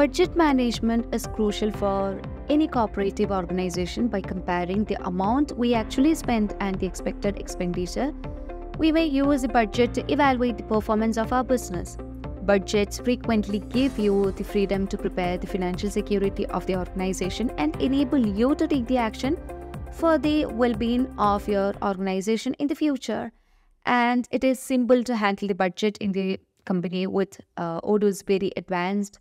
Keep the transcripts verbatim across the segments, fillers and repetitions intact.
Budget management is crucial for any cooperative organization. By comparing the amount we actually spend and the expected expenditure, we may use the budget to evaluate the performance of our business. Budgets frequently give you the freedom to prepare the financial security of the organization and enable you to take the action for the well-being of your organization in the future. And it is simple to handle the budget in the company with uh, Odoo's very advanced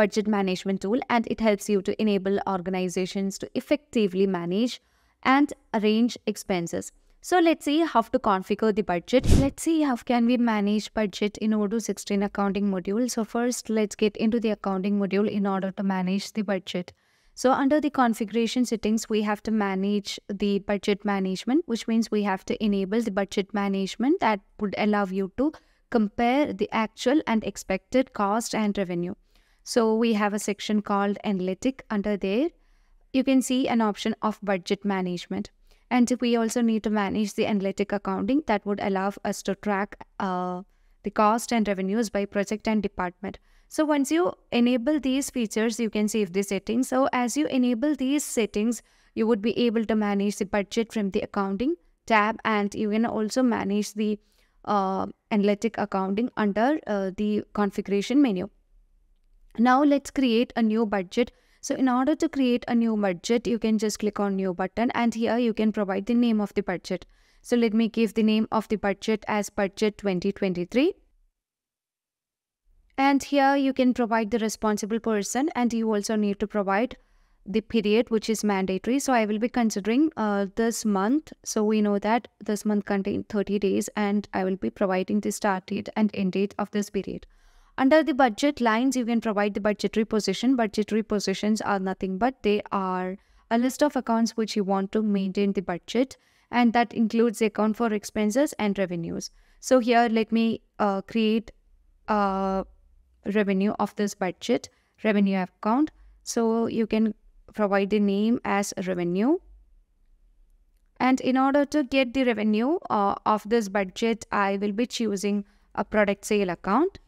budget management tool, and it helps you to enable organizations to effectively manage and arrange expenses. So let's see how to configure the budget. Let's see how can we manage budget in Odoo sixteen accounting module. So first, let's get into the accounting module in order to manage the budget. So under the configuration settings, we have to manage the budget management, which means we have to enable the budget management that would allow you to compare the actual and expected cost and revenue. So we have a section called analytic. Under there, you can see an option of budget management. And we also need to manage the analytic accounting that would allow us to track uh, the cost and revenues by project and department. So once you enable these features, you can save the settings. So as you enable these settings, you would be able to manage the budget from the accounting tab, and you can also manage the uh, analytic accounting under uh, the configuration menu. Now let's create a new budget. So in order to create a new budget, you can just click on new button, and here you can provide the name of the budget. So let me give the name of the budget as budget twenty twenty-three. And here you can provide the responsible person, and you also need to provide the period, which is mandatory. So I will be considering uh, this month. So we know that this month contains thirty days, and I will be providing the start date and end date of this period. Under the budget lines, you can provide the budgetary position. Budgetary positions are nothing but they are a list of accounts which you want to maintain the budget, and that includes the account for expenses and revenues. So here, let me uh, create a revenue of this budget, revenue account. So you can provide the name as revenue. And in order to get the revenue uh, of this budget, I will be choosing a product sale account.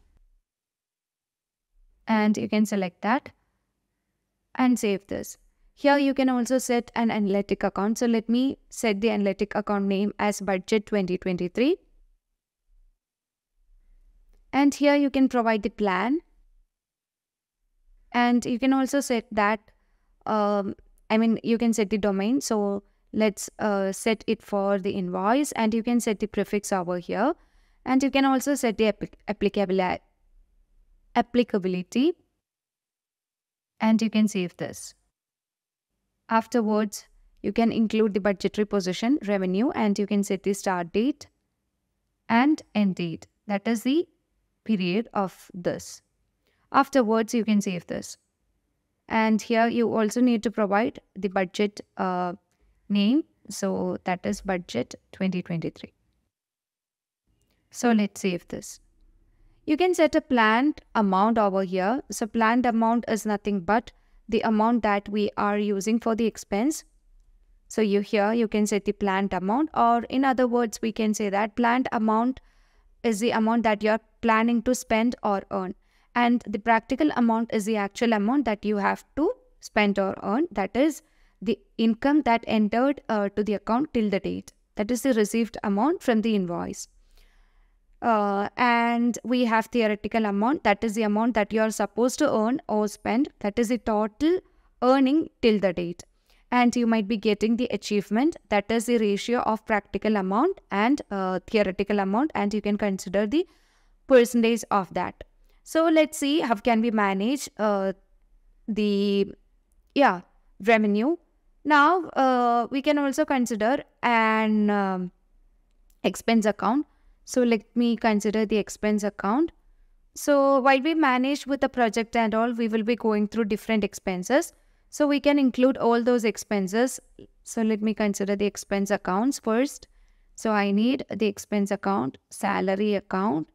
And you can select that and save this. Here you can also set an analytic account. So let me set the analytic account name as budget twenty twenty-three. And here you can provide the plan. And you can also set that, um, I mean, you can set the domain. So let's uh, set it for the invoice, and you can set the prefix over here. And you can also set the applicability. applicability and you can save this. Afterwards, you can include the budgetary position, revenue, and you can set the start date and end date, that is the period of this. Afterwards, you can save this. And here you also need to provide the budget uh, name, so that is budget twenty twenty-three. So let's save this. You can set a planned amount over here. So planned amount is nothing but the amount that we are using for the expense. So you here you can set the planned amount, or in other words, we can say that planned amount is the amount that you're planning to spend or earn. And the practical amount is the actual amount that you have to spend or earn. That is the income that entered uh, to the account till the date. That is the received amount from the invoice. Uh, and we have theoretical amount, that is the amount that you are supposed to earn or spend, that is the total earning till the date. And you might be getting the achievement, that is the ratio of practical amount and uh, theoretical amount, and you can consider the percentage of that. So let's see how can we manage uh, the yeah revenue. Now uh, we can also consider an um, expense account. So let me consider the expense account. So while we manage with the project and all, we will be going through different expenses. So we can include all those expenses. So let me consider the expense accounts first. So I need the expense account, salary account.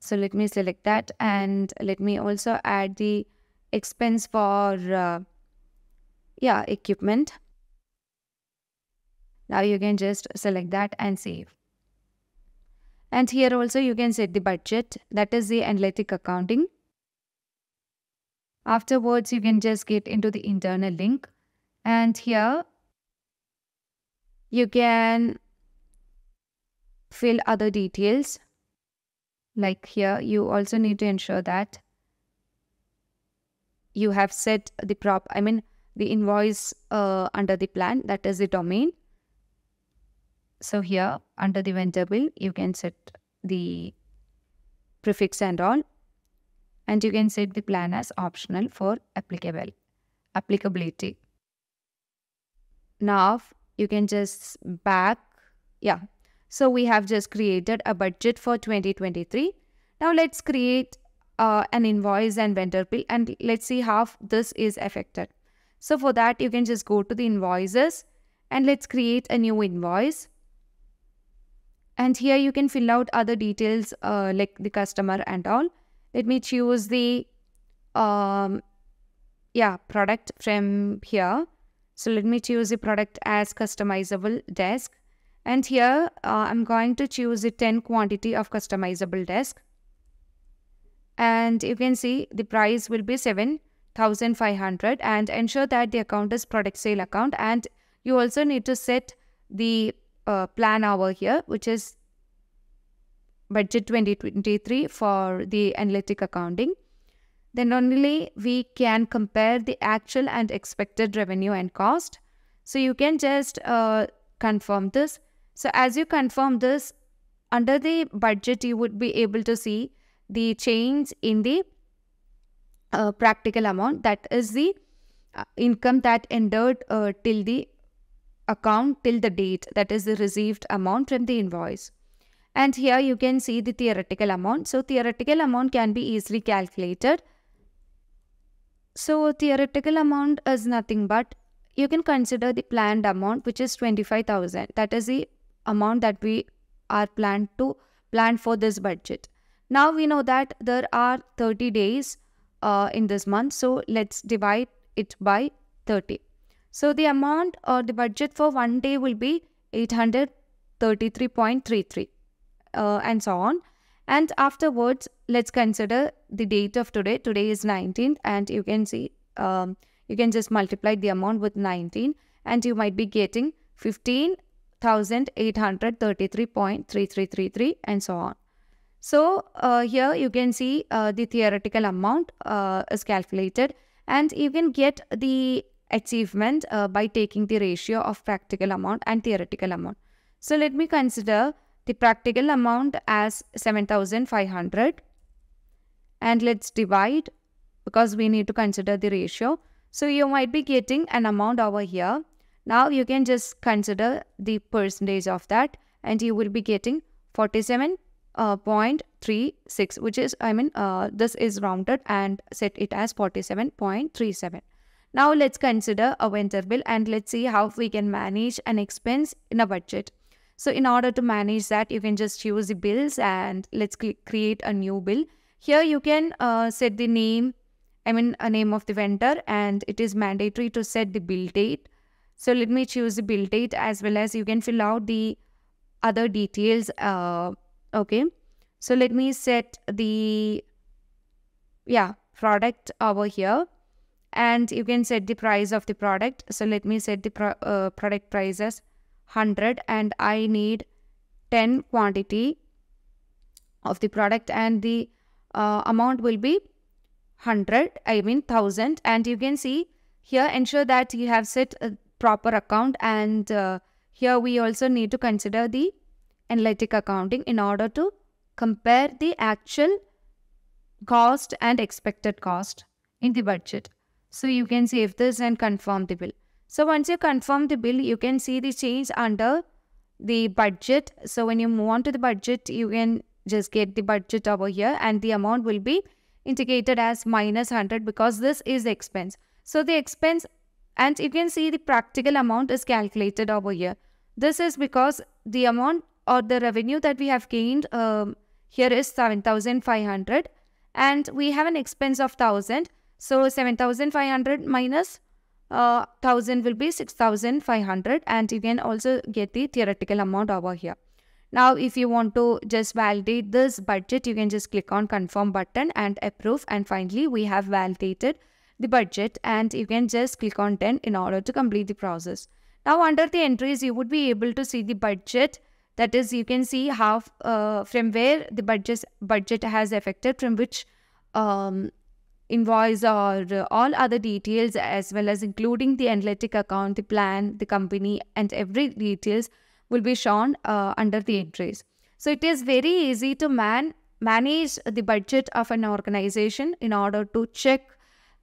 So let me select that, and let me also add the expense for uh, yeah equipment. Now you can just select that and save. And here also you can set the budget, that is the analytic accounting. Afterwards, you can just get into the internal link, and here you can fill other details. Like here, you also need to ensure that you have set the prop, I mean the invoice uh, under the plan, that is the domain. So here under the vendor bill, you can set the prefix and all, and you can set the plan as optional for applicable applicability. Now you can just back, yeah. So we have just created a budget for twenty twenty-three. Now let's create uh, an invoice and vendor bill, and let's see how this is affected. So for that, you can just go to the invoices and let's create a new invoice. And here you can fill out other details uh, like the customer and all. Let me choose the um, yeah product from here. So let me choose the product as customizable desk. And here uh, I'm going to choose the ten quantity of customizable desk. And you can see the price will be seven thousand five hundred, and ensure that the account is product sale account. And you also need to set the Uh, plan over here, which is budget twenty twenty-three for the analytic accounting. Then only we can compare the actual and expected revenue and cost. So you can just uh, confirm this. So as you confirm this, under the budget you would be able to see the change in the uh, practical amount, that is the uh, income that entered uh, till the account till the date, that is the received amount from the invoice. And here you can see the theoretical amount. So theoretical amount can be easily calculated. So theoretical amount is nothing but you can consider the planned amount, which is twenty-five thousand. That is the amount that we are planned to plan for this budget. Now we know that there are thirty days uh, in this month, so let's divide it by thirty. So the amount or the budget for one day will be eight hundred thirty-three point three three uh, and so on. And afterwards, let's consider the date of today. Today is nineteenth, and you can see, um, you can just multiply the amount with nineteen, and you might be getting fifteen thousand eight hundred thirty-three point three three three three and so on. So uh, here you can see uh, the theoretical amount uh, is calculated, and you can get the achievement uh, by taking the ratio of practical amount and theoretical amount. So let me consider the practical amount as seven thousand five hundred, and let's divide because we need to consider the ratio. So you might be getting an amount over here. Now you can just consider the percentage of that, and you will be getting forty-seven point three six, which is, I mean, uh, this is rounded and set it as forty-seven point three seven. Now let's consider a vendor bill, and let's see how we can manage an expense in a budget. So in order to manage that, you can just choose the bills, and let's create a new bill. Here you can uh, set the name, I mean a name of the vendor, and it is mandatory to set the bill date. So let me choose the bill date, as well as you can fill out the other details. Uh, okay, so let me set the yeah product over here. And you can set the price of the product. So let me set the pro uh, product price as one hundred, and I need ten quantity of the product, and the uh, amount will be one hundred, I mean one thousand. And you can see here, ensure that you have set a proper account, and uh, here we also need to consider the analytic accounting in order to compare the actual cost and expected cost in the budget. So you can save this and confirm the bill. So once you confirm the bill, you can see the change under the budget. So when you move on to the budget, you can just get the budget over here, and the amount will be indicated as minus one hundred because this is expense. So the expense, and you can see the practical amount is calculated over here. This is because the amount or the revenue that we have gained um, here is seven thousand five hundred, and we have an expense of one thousand. So seven thousand five hundred minus uh, one thousand will be six thousand five hundred, and you can also get the theoretical amount over here. Now if you want to just validate this budget, you can just click on confirm button and approve, and finally we have validated the budget, and you can just click on done in order to complete the process. Now under the entries, you would be able to see the budget. That is, you can see how uh, from where the budget budget has affected, from which um, invoice or uh, all other details, as well as including the analytic account, the plan, the company, and every details will be shown uh, under the entries. So it is very easy to man manage the budget of an organization in order to check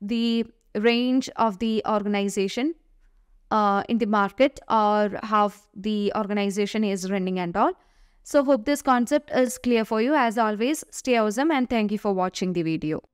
the range of the organization Uh, in the market, or how the organization is running and all. So hope this concept is clear for you. As always, stay awesome and thank you for watching the video.